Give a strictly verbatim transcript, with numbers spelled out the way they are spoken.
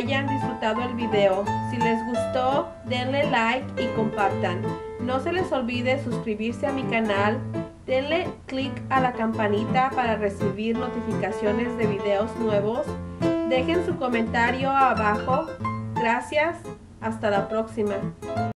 hayan disfrutado el video. Si les gustó, denle like y compartan. No se les olvide suscribirse a mi canal, denle click a la campanita para recibir notificaciones de videos nuevos. Dejen su comentario abajo. Gracias, hasta la próxima.